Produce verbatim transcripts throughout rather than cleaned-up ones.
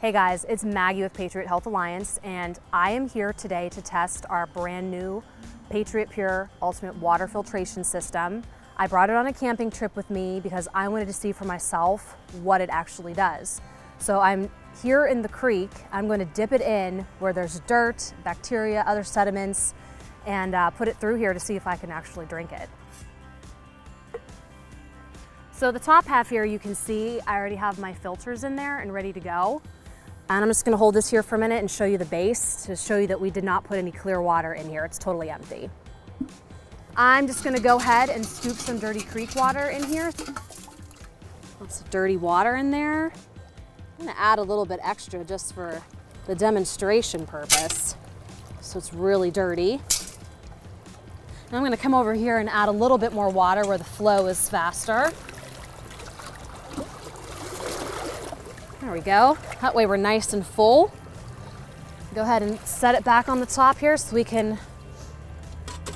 Hey guys, it's Maggie with Patriot Health Alliance, and I am here today to test our brand new Patriot Pure Ultimate Water Filtration System. I brought it on a camping trip with me because I wanted to see for myself what it actually does. So I'm here in the creek. I'm going to dip it in where there's dirt, bacteria, other sediments, and uh, put it through here to see if I can actually drink it. So the top half here, you can see I already have my filters in there and ready to go. And I'm just gonna hold this here for a minute and show you the base to show you that we did not put any clear water in here. It's totally empty. I'm just gonna go ahead and scoop some dirty creek water in here. Lots of dirty water in there. I'm gonna add a little bit extra just for the demonstration purpose. So it's really dirty. And I'm gonna come over here and add a little bit more water where the flow is faster. There we go. That way we're nice and full. Go ahead and set it back on the top here so we can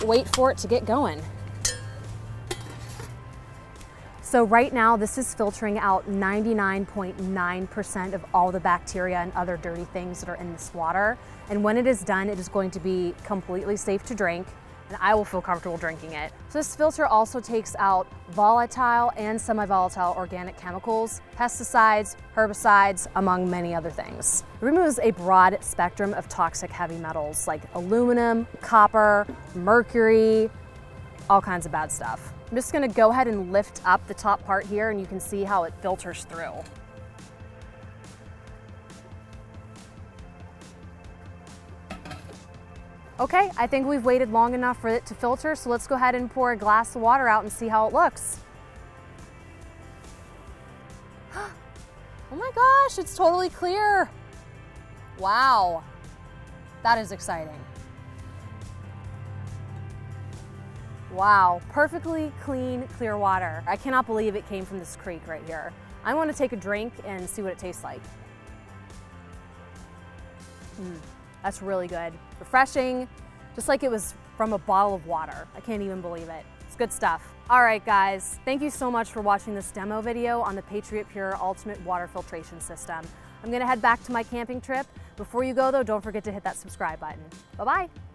wait for it to get going. So right now this is filtering out ninety-nine point nine percent of all the bacteria and other dirty things that are in this water. And when it is done, it is going to be completely safe to drink, and I will feel comfortable drinking it. So this filter also takes out volatile and semi-volatile organic chemicals, pesticides, herbicides, among many other things. It removes a broad spectrum of toxic heavy metals like aluminum, copper, mercury, all kinds of bad stuff. I'm just gonna go ahead and lift up the top part here, and you can see how it filters through. Okay, I think we've waited long enough for it to filter, so let's go ahead and pour a glass of water out and see how it looks. Oh my gosh, it's totally clear. Wow, that is exciting. Wow, perfectly clean, clear water. I cannot believe it came from this creek right here. I want to take a drink and see what it tastes like. Mm. That's really good. Refreshing, just like it was from a bottle of water. I can't even believe it. It's good stuff. All right, guys, thank you so much for watching this demo video on the Patriot Pure Ultimate Water Filtration System. I'm gonna head back to my camping trip. Before you go though, don't forget to hit that subscribe button. Bye-bye.